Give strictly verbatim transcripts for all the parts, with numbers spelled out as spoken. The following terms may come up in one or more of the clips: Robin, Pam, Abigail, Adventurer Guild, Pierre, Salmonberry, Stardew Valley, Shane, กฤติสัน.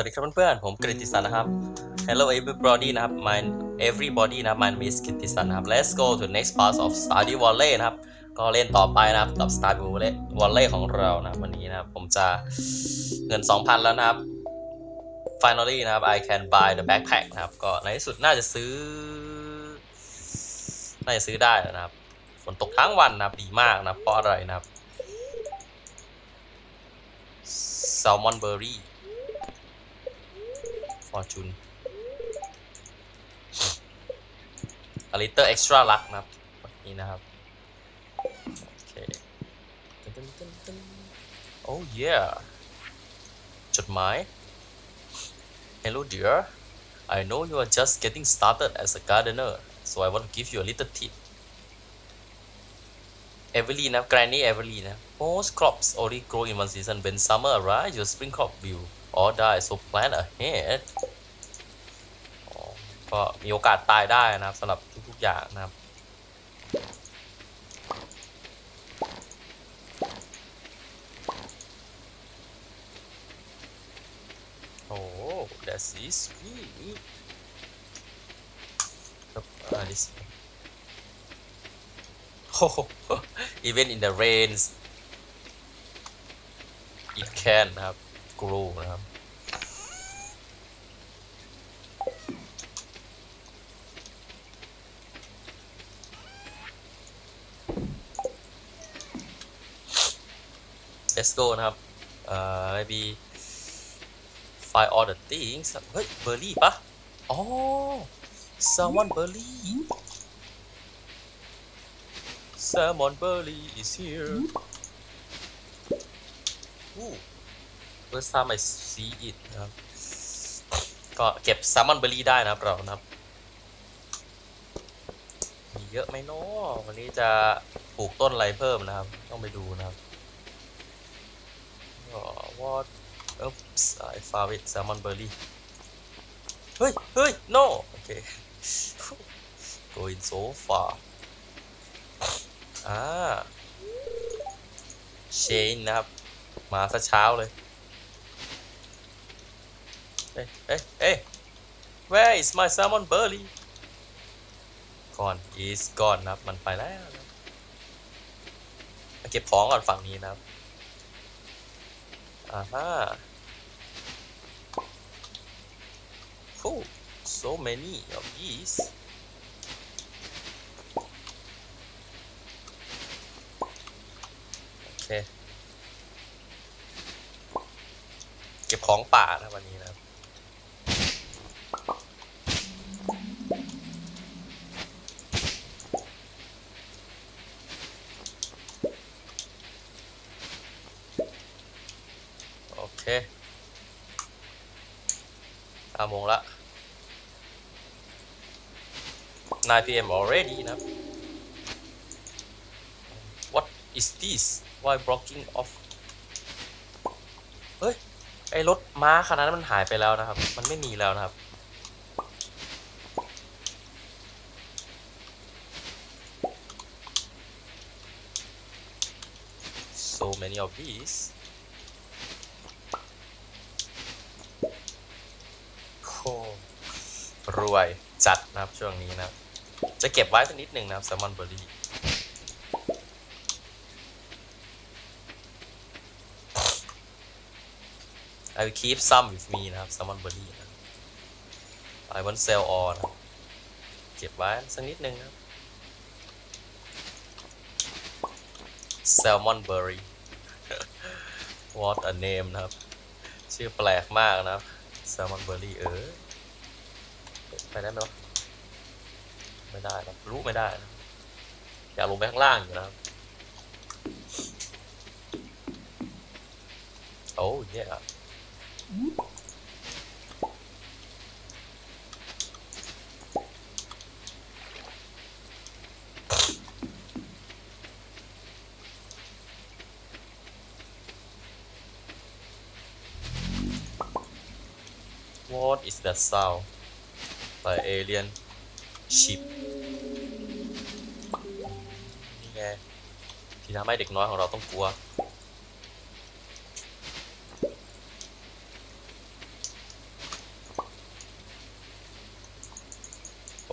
วัสดีครับเพื่อนๆผมกฤติสันนะครับ Hello everybody นะครับ my everybody นะ my name is กฤติสันนะครับ Let's go to the next part of Stardew Valley นะครับก็เล่นต่อไปนะครับกับ Stardew Valley ของเรานะวันนี้นะผมจะเงิน สองพัน แล้วนะครับ Finally นะครับ I can buy the backpack นะครับก็ในที่สุดน่าจะซื้อน่าจะซื้อได้นะครับฝนตกทั้งวันนะครับดีมากนะเพราะอะไรนะครับ Salmonberryฟอร์จูนอลิเตอร์เอ็กซ์ตร้าลักนะครับนี่นะครับโอเคโอ้เย่จดหมาย Hello dear I know you are just getting started as a gardener so I want to give you a little tip Everly นะ Granny Everly นะ Most crops only grow in one season when summer arrives your spring crop will all die so plan aheadก็มีโอกาสตายได้นะครับสำหรับทุกๆอย่างนะครับโอ้ that is sweet โอ้โห even in the rains it can นะครับ grow นะครับLet's go นะครับ maybe find all the things เฮ้ย berry ปะอ๋อ salmon berry salmon berry is here Ooh first time I see it นะครับก็เก็บ salmon berry ได้นะครับเรานะครับมีเยอะไหมเนาะวันนี้จะปลูกต้นอะไรเพิ่มนะครับต้องไปดูนะครับWhat? Oops, I found it. Salmonberry. Hey, hey, no. Okay. Going so far. Ah. Shane นะครับมาซะเช้าเลยเฮ้ยเฮ้ยเฮ้ย Where is my salmonberry? Gone. Is gone นะครับมันไปแล้วเก็บของก่อนฝั่งนี้นะครับอ่าฮะ Oh so many of these โอเคเก็บของป่านะวันนี้นะห้าโมงละ nine p m already นะ What is this why blocking off เฮ้ยไอรถม้าคันนั้นมันหายไปแล้วนะครับมันไม่มีแล้วนะครับ so many of theseรวยจัดนะครับช่วงนี้นะครับจะเก็บไว้สักนิดหนึ่งนะครับแซลมอนเบอร์รี่ไอ will keep some with me นะครับแซลมอนเบอร์รี่นะ I want sell all นะเก็บไว้สักนิดหนึ่งนะแซลมอนเบอร์รี่ What a name นะครับชื่อแปลกมากนะครับแซลมอนเบอร์รี่เออไปได้ไหมวะไม่ได้นะรู้ไม่ได้นะอยากลงไปข้างล่างอยู่นะครับโอ้เยอะWhat is that sound? Like alien sheep. นี่ไงที่ทำให้เด็กน้อยของเราต้องกลัว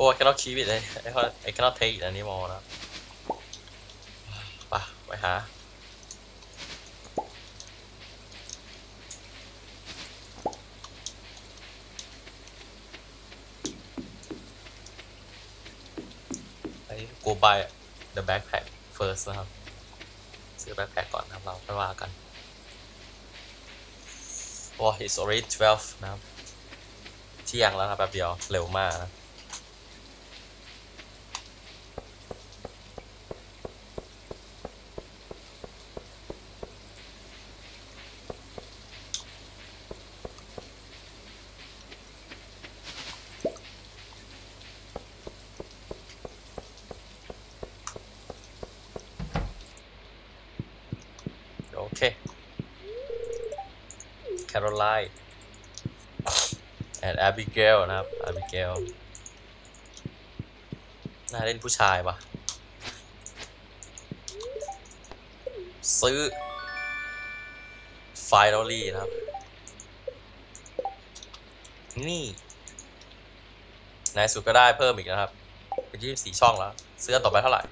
Oh, I cannot keep it. I, I, I cannot take it anymore. Now. Ah, wait, huh? I go buy the backpack first. Now. ซื้อ backpack ก่อนครับเราค่อยว่ากัน ว้า it's already twelve นะครับเที่ยงแล้วครับแป๊บเดียวเร็วมากนะ and Abigail นะครับ Abigail น่าเล่นผู้ชายปะซื้อ Finally นะครับนี่ในสุดก็ได้เพิ่มอีกนะครับเป็นยี่สิบสี่ช่องแล้วซื้อต่อไปเท่าไหร่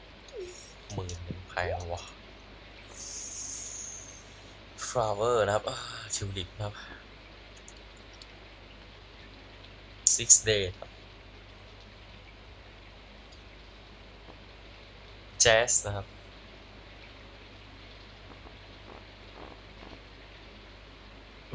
หมื่นหนึ่งพันวะ Flower นะครับชิวดิบครับ six day ครับ jazz นะครับ โห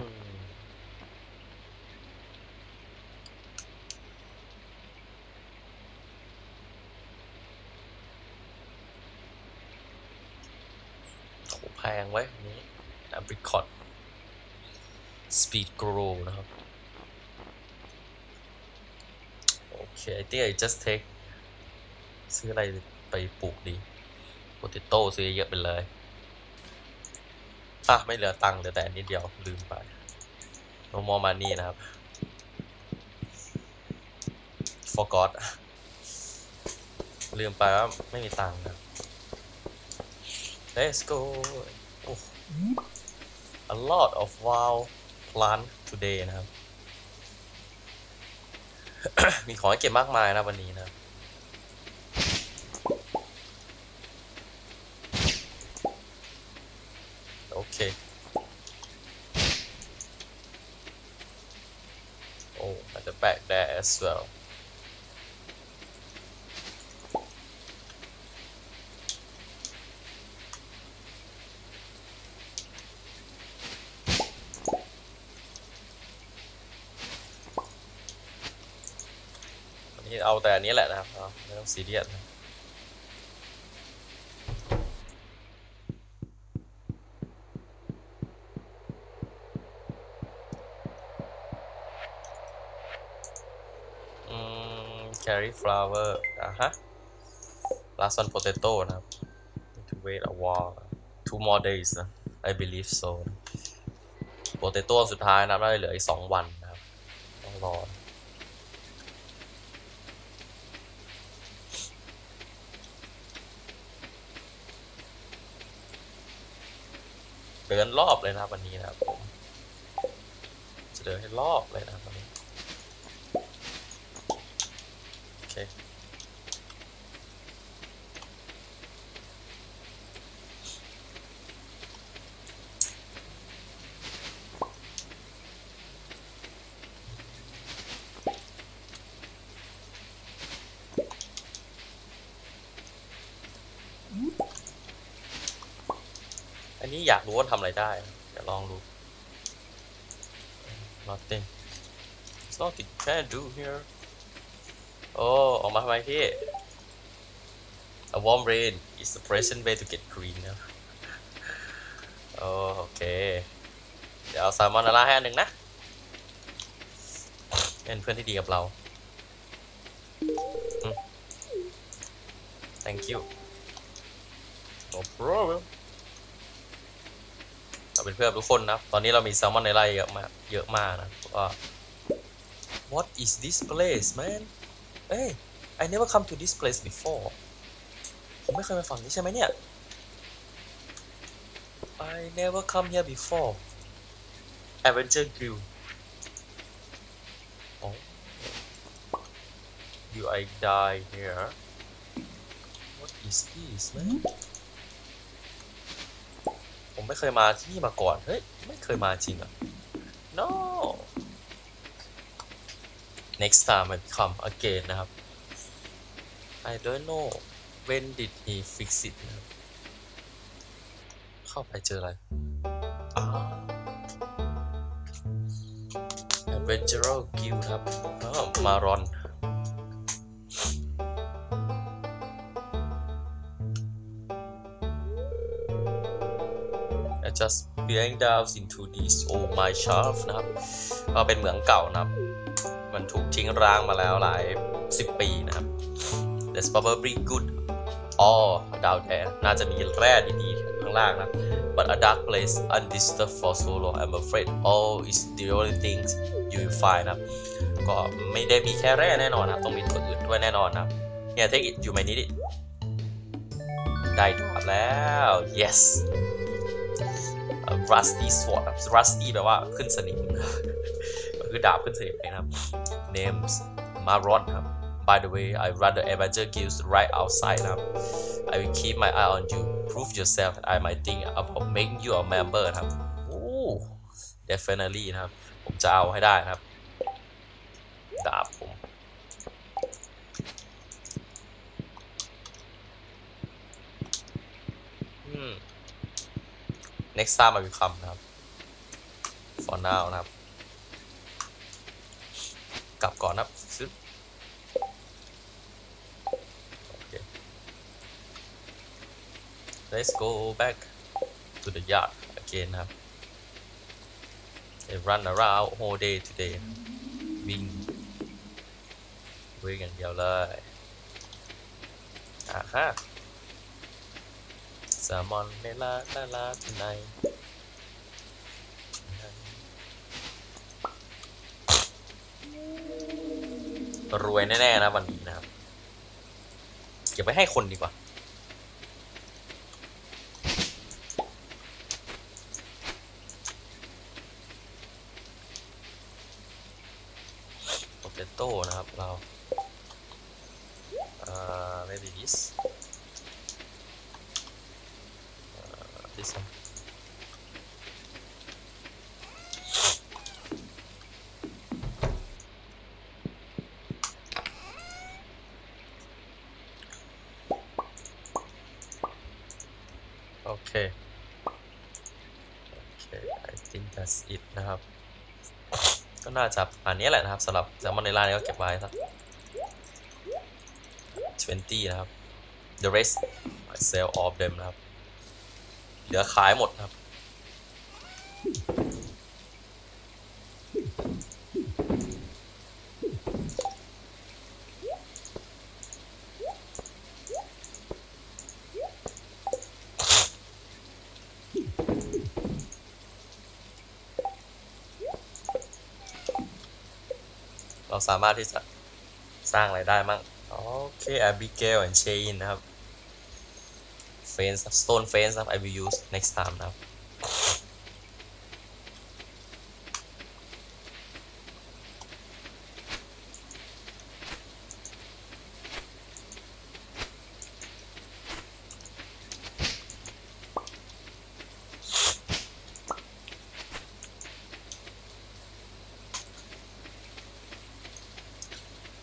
แพงไว้นี้อัปริคอตSpeed grow นะครับ Okay I think I just take ซื้ออะไรไปปลูกดี Potato ซื้อเยอะไปเลยอ่ะไม่เหลือตังค์เหลือแต่นิดเดียวลืมไป No more money นะครับ Forgot ลืมไปว่าไม่มีตังค์นะ Let's go oh. A lot of wow plant today นะครับ มีของให้เก็บมากมายนะวันนี้นะโอเคโอ้ I just back there as well เอาแต่อันนี้แหละนะครับไม่ต้องซีเรียสนะอืม carry flower อ่ะฮะ last one potato นะครับ to wait a while two more days นะ I believe so potato สุดท้ายนะครับได้เหลืออีกสองวันนะครับต้องรอเดินรอบเลยนะครับวันนี้นะครับผมจะเดินให้รอบเลยนะครับวันนี้โอเคนี่อยากรู้ว่าทำอะไรได้เดี๋ยวลองดู nothing it's nothing can do here โอ้ออกมาทำไมพี่ a warm rain is the present way to get green นะโอ้โอเคเดี๋ยวเอาแซลมอนล่าให้อันหนึ่งนะเป็นเพื่อนที่ดีกับเรา thank you no problemเป็นเพื่อนทุกคนนะตอนนี้เรามีแซลมอนในไร่เยอะมากเยอะมากนะว่า what is this place man เอ้ย I never come to this place before ผมไม่เคยมาฝั่งนี้ใช่ไหมเนี่ย I never come here before adventure grill โอ้ do I die here? What is this ผมไม่เคยมาที่นี่มาก่อนเฮ้ยไม่เคยมาจริงอ่ะ no next time I come again นะครับ I don't know when did he fix it เข้าไปเจออะไร Adventurer Guild ครับมารอนJust peering down into this old mine shaft นะครับก็เป็นเหมืองเก่านะครับมันถูกทิ้งร้างมาแล้วหลายสิบปีนะครับ That's probably good all down there น่าจะมีแร่ดีๆข้างล่างนะครับ But a dark place undisturbed for so long I'm afraid all is the only things you find นะครับก็ไม่ได้มีแค่แร่แน่นอนนะต้องมีตัวอื่นด้วยแน่นอนนะครับเนี่ย take it you may need it ได้ดาบแล้ว yes rusty sword rusty แปลว่าขึ้นสนิมมันคือดาบขึ้นสนิมนะครับ names Maron ครับ by the way I run the Avenger Guild right outside ครับ I will keep my eye on you prove yourself that I might think about making you a member ครับ oh definitely นะครับผมจะเอาให้ได้ครับดาบผมอืมnext time I will come นะครับ for now นะครับกลับก่อนนะครับซึบโอเค let's go back to the yard again นะครับ they run around whole day today วิ่งวิ่งอย่างเดียวเลยอ่าฮะแซลมอนเมล่าล่าล่าที่ไหนรวยแน่ๆนะวันนี้นะครับเก็บไว้ให้คนดีกว่าโปเตโต้นะครับเราเอ่อ maybe this okay okay I think that's it นะครับก็น่าจะอันนี้แหละนะครับสำหรับแซลมอนในร้านนี้ก็เก็บไว้สักยี่สิบนะครับ the rest I sell all of them นะครับเดี๋ยวขายหมดครับเราสามารถที่จะสร้างรายได้มั่งโอเคอาบิเกลแอนเชนนะครับstone fence ครับ I will use next time นะครับ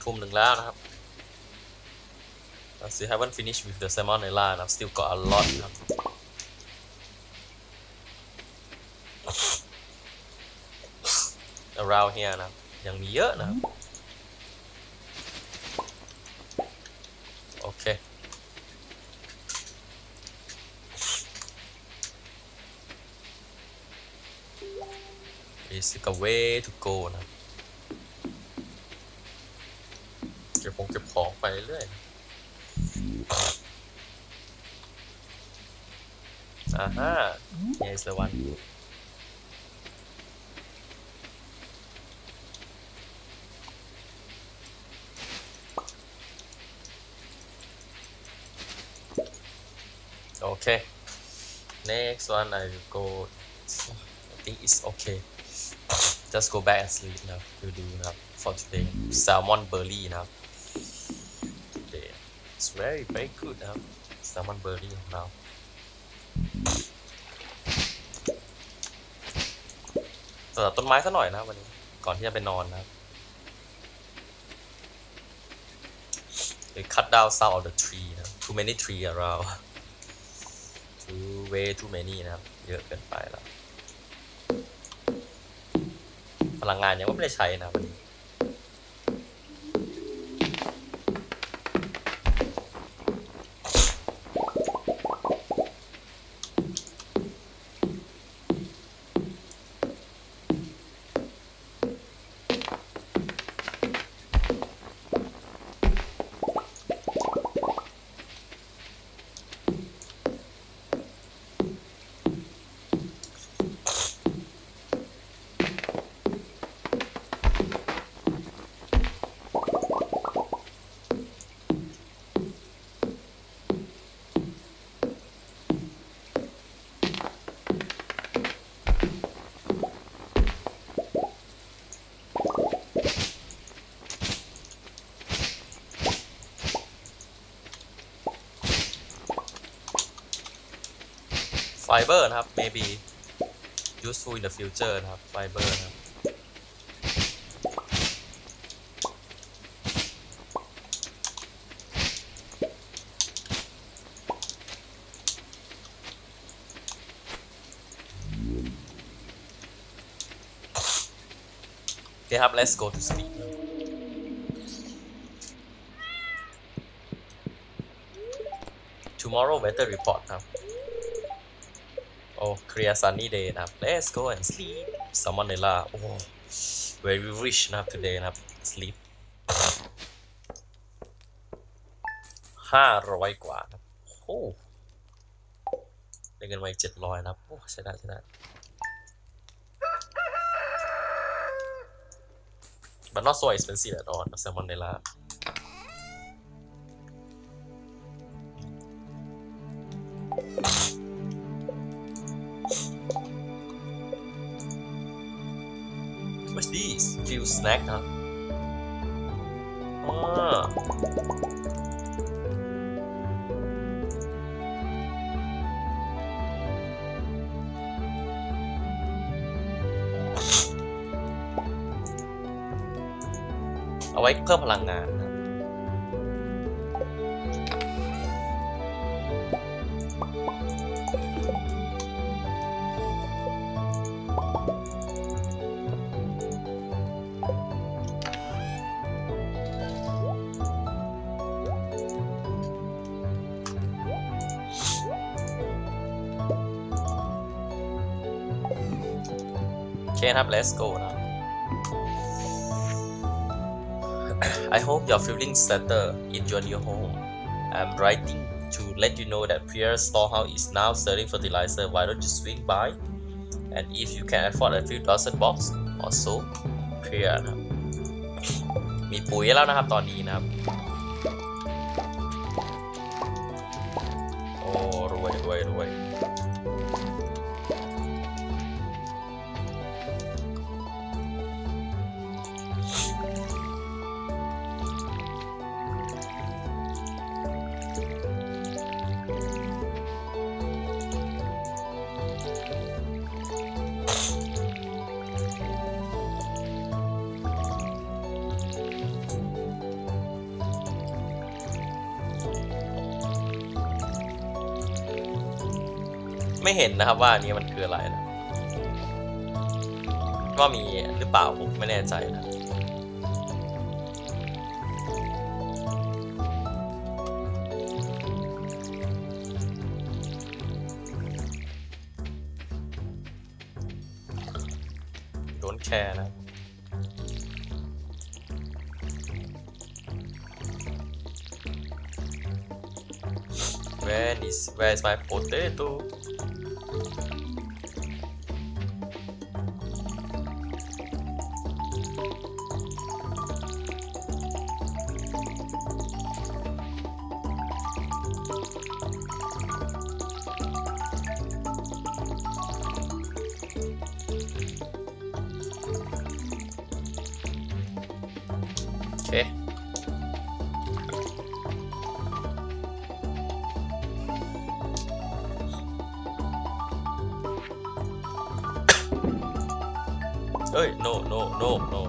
ทุ่มหนึ่งแล้วนะครับI still haven't finished with the salmonella and I've still got a lot ครับ around here นะยังมีเยอะนะครับโอเคIt's a way to go นะเก็บของเก็บของไปเรื่อยอ่าฮะ yes the one โอเค next one I will go I think it's okay just go back and sleep นะ to do นะ for today Salmonberry นะครับ It's very very good นะครับ Salmonberry ของเราสำหรับต้นไม้สักหน่อยนะครับวันนี้ก่อนที่จะไปนอนนะครับ They cut down some of the tree นะ Too many tree around Too way too many นะครับเยอะเกินไปแล้วพลังงานยังไม่ได้ใช้นะวันนี้Fiber นะครับ maybe useful in the future นะครับ Fiber นะครับโอเคครับ let's go to sleep tomorrow weather report ครับClear sunny day นะครับ Let's go and sleep Salmonella โอ้ very rich นะครับ today นะครับ sleep ห้าร้อยกว่าครับโอ้ได้เงินมาอีกเจ็ดร้อยนะครับโอ้ใช่ได้ใช่ได้ but not so expensive at all Salmonella What's this? Few snack นะอ๋อเอาไว้เพิ่มพลังงานนะครับ let's go นะ I hope you're feeling better in your new home I'm writing to let you know that Pierre's storehouse is now selling fertilizer why don't you swing by and if you can afford a few dozen box or so Pierre นะมีปุ๋ยแล้วนะครับตอนนี้นะครับโอ้รวยรวยรวยไม่เห็นนะครับว่านี้มันคืออะไรนะว่ามีหรือเปล่าผมไม่แน่ใจนะโดนแชร์นะWhere is Where is my potato เอ้ย no no no no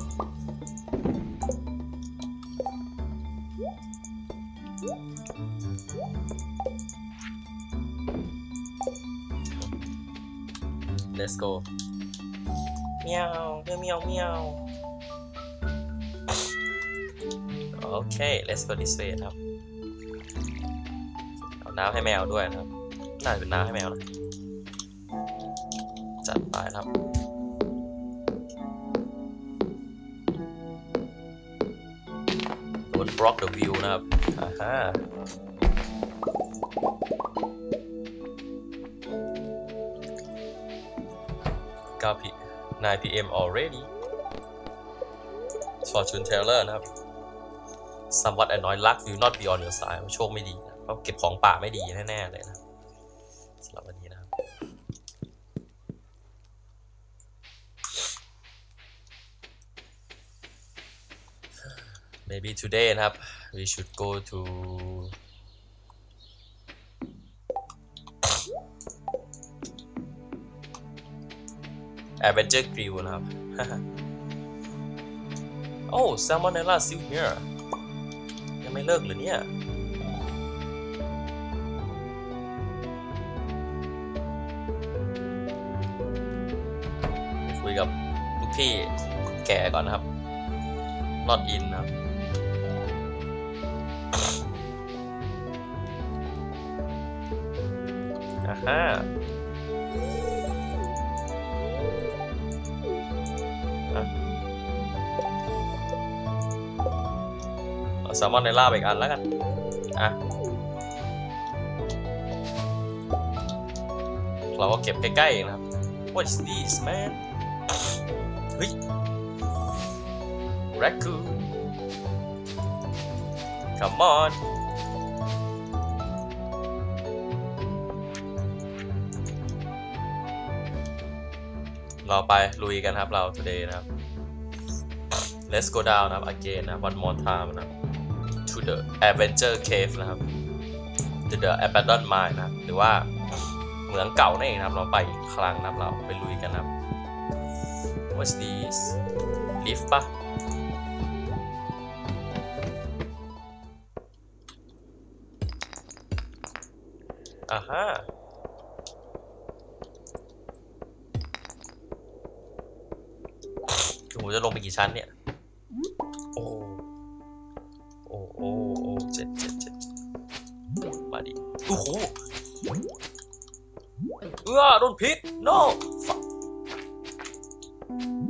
let's go เมียวเมียวเมียวเมียว okay let's go this way ครับเอาน้ำให้แมวด้วยนะครับน่าจะเป็นน้ำให้แมวนะจัดไปครับโดนบล็อกเดอะวิวนะครับอ่าฮะnine p m already fortune teller นะครับ somewhat annoyed luck will not be on your side โชคไม่ดีนะเพราะเก็บของป่าไม่ดีแน่ๆเลยนะสำหรับวันนี้นะครับMaybe today นะครับ we should go to Adventure Grill นะครับ Oh Salmonella Silver ยังไม่เลิกหรือเนี่ย คุยกับลูกพี่แก่ก่อนนะครับ Not in นะครับอ่าแซลมอนในลาบอีกอันแล้วกันอ่ะเราก็เก็บใกล้ๆนะครับ What's this man เฮ้ย Raccoon Come on เราไปลุยกันครับเรา today นะครับ Let's go down นะครับ again นะ one more time นะto the Adventure Cave นะครับ to the Abandoned Mine นะหรือว่าเหมืองเก่านั่นเองนะครับเราไปอีกครั้งนะครับเราไปลุยกันนะครับ What's this Lift ป่ะ อ่าฮะ คือผมจะลงไปกี่ชั้นเนี่ยโอ้โหเออโดนพิษ no โ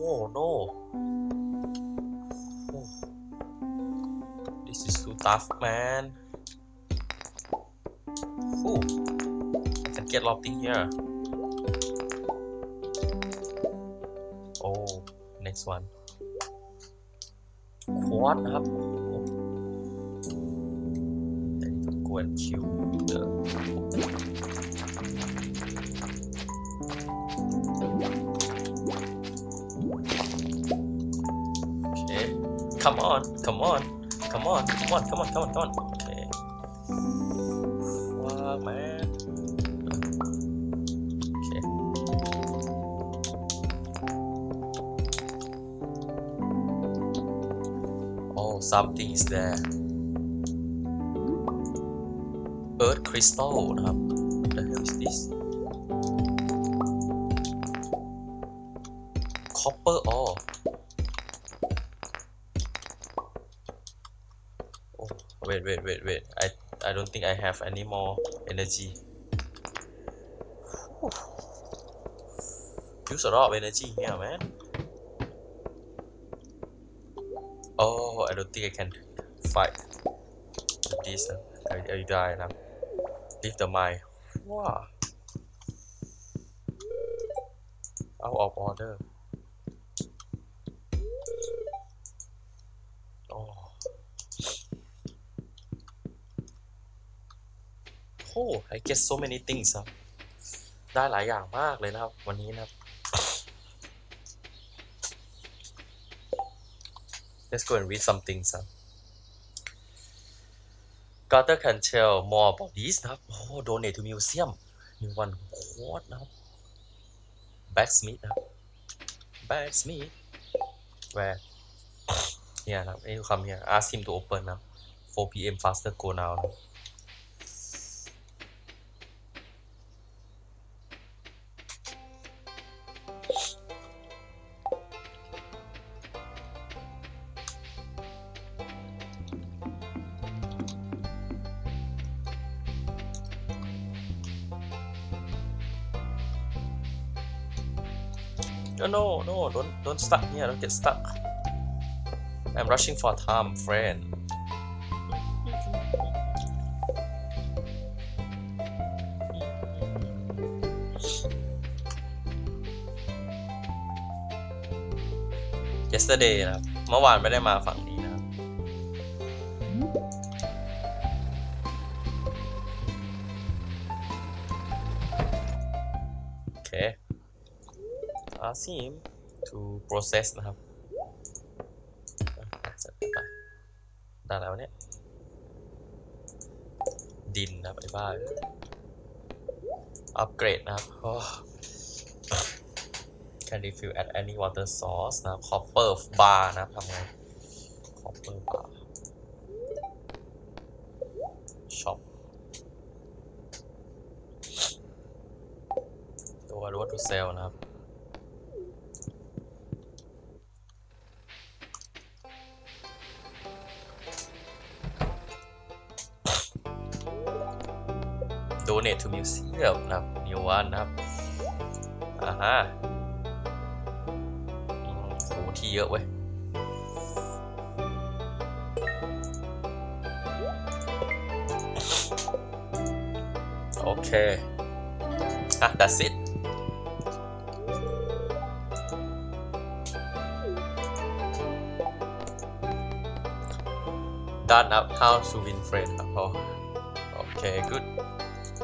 อ้ no this is too tough man โอ้ can get locked in here oh next one ควอดนะครับควอดคิวเดอร์โอเค come on come on come on come on come on come on come on โอเคว้าวแมนsomething is there earth crystal นะครับ what the hell is this copper ore โอ้ wait wait wait wait I I don't think I have any more energy use a lot of energy here man Oh, I don't think I can fight with this. I, I die now. Leave the mine. Wow. Out of order. Oh. Oh, I get so many things. ครับ ได้หลายอย่างมากเลยนะครับวันนี้นะครับLet's go and read something, son. Gutter can tell more about this นะครับโอ้ donate to museum มีวันโคตรนะครับ Blacksmith นะครับ Blacksmith where เนี่ยนะครับไอ้คำเนี่ย ask him to open นะครับ four p m faster go now นะNo, no, don't, don't stuck here. Don't get stuck. I'm rushing for time, friend. Yesterday นะเมื่อวานไม่ได้มาฝั่งนี้นะโอเคask him to process นะครับจัดไปได้แล้วเนี่ยดินนะไปบ้านอัปเกรดนะครับ can refill at any water source นะ copper bar นะทำไง copper bar shop ตัวรถทุกเซลนะครับdonate to museum นะครับนิววันนะครับอ่าฮะโอ้ที่เยอะเว้ยโอเคอ่ะ that's it ด้านอัพ how to win friend ครับโอเค good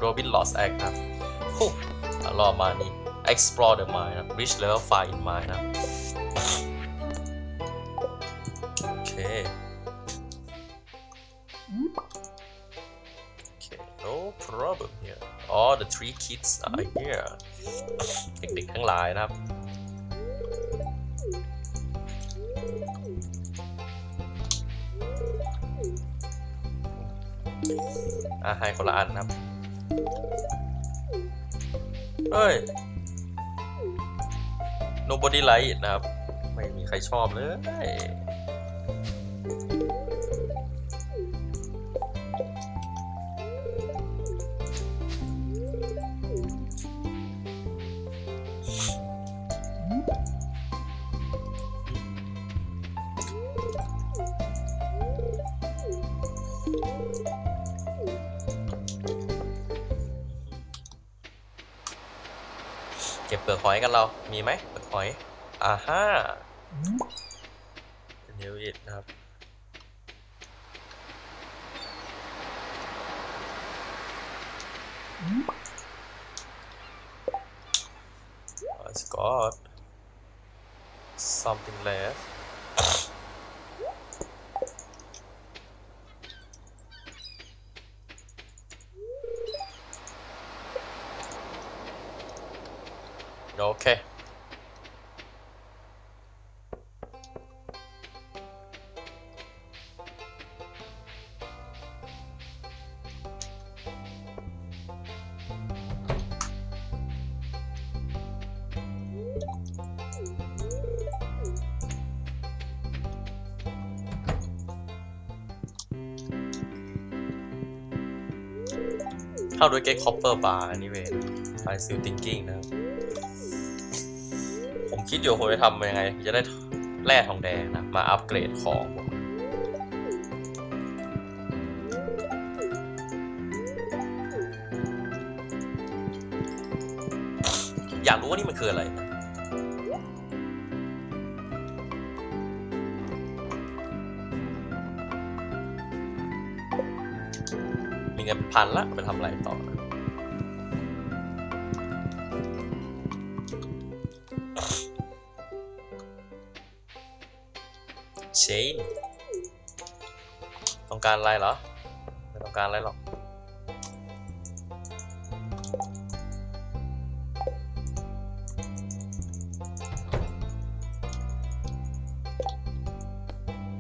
Robin Lost Egg ครับฮู้รอบมานี้ Explore the Mine นะ Reach Level five in Mine นะโอเคโอเค no problem here all the three kids are here เด็กๆทั้งหลายนะครับอ่ะให้คนละอันนะครับเฮ้ย nobody like it นะครับไม่มีใครชอบเลยเปลือกหอยกันเรามีไหมเปลือกหอยอ่าฮ่าเดี๋ยวอีกนะครับI've got something leftโอเคเข้าด้วยเกตคอปเปอร์บาร์อันนี้เว้ยไปซิลติงกิ้งนะครับคิดอยู่ผมจะทำยังไงจะได้แร่ทองแดงนะมาอัปเกรดของอยากรู้ว่านี่มันคืออะไรมีเงินพันละไปทำอะไรต่อต้องการอะไรเหรอไม่ต้อง การณ์อะไรหรอก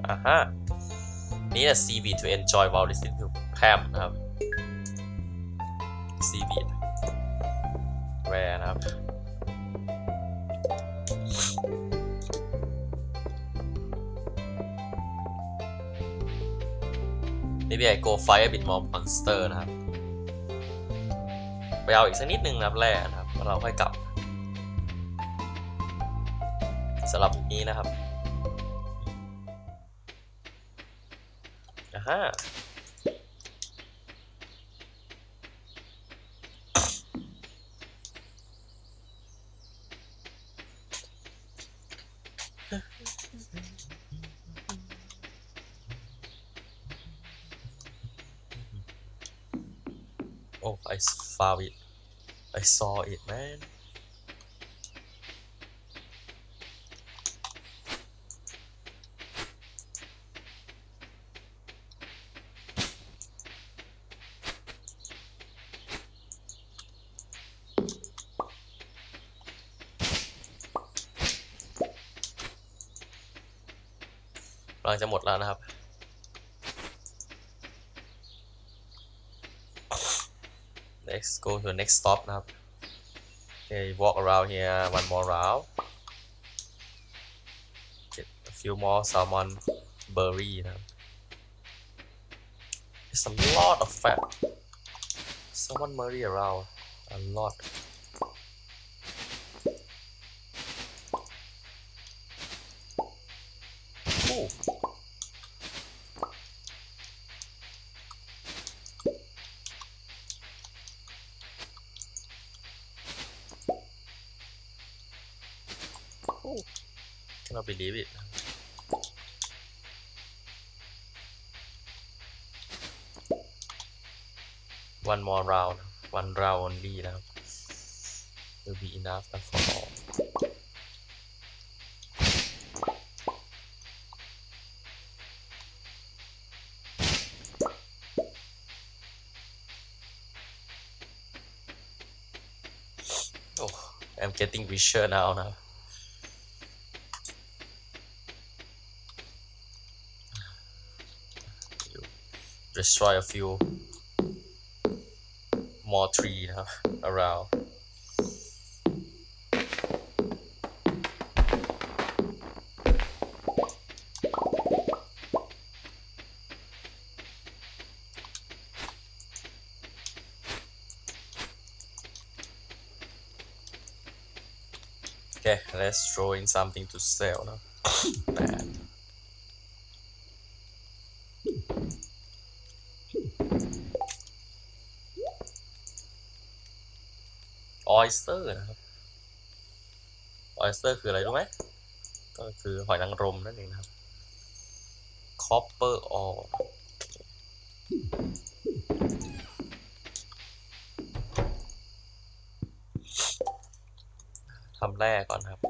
อ่ะฮะนี่นะ ซี บี to enjoy while listening to Pam นะครับ ซี บี แวร์นะครับนี่เป็นไอโกไฟบิทมอลมอนสเตอร์นะครับไปเอาอีกสักนิดนึงนะครับแร่นะครับเราค่อยกลับสำหรับนี้นะครับอ่ะฮะI found it. I saw it, man. กำลังจะหมดแล้วนะครับNext, go to the next stop นะครับ Okay, walk around here one more round. Get a few more Salmonberry นะครับ There's a lot of fat Salmonberry around a lot. เราไปดีบิดวันมอร์ราวนะวันราวน์ดีนะครับ will be enough for all โอ้ I'm getting richer now นะdestroy a few more tree huh, around. Okay, let's throw in something to sell huh? Bad.oyster นะครับ oyster คืออะไรรู้ไหมก็คือหอยนางรมนั่นเองนะครับ copper ore ทำแร่ก่อนครับ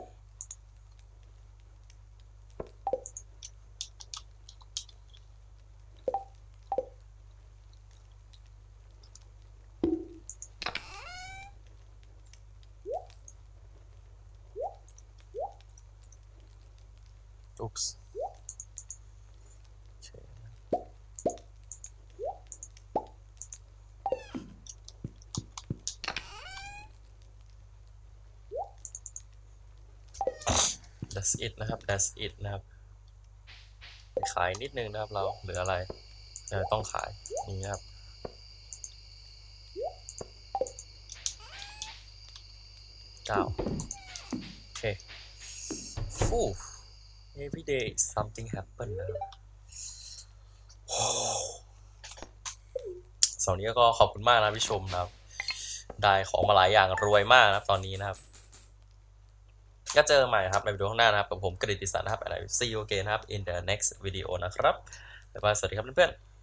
that's it นะครับ that's it นะครับขายนิดนึงนะครับเราเหลืออะไรเราต้องขายนี่นะครับเก้าโอเคฟู้ every day something happen นะสองนี้ก็ขอบคุณมากนะผู้ชมนะครับได้ของมาหลายอย่างรวยมากนะครับตอนนี้นะครับก็เจอใหม่ครับในวิดีโอข้างหน้านะครับกับผมกฤติศักดิ์นะครับอะไร See you again ครับ in the next video นะครับบ๊ายบายสวัสดีครับเพื่อนๆ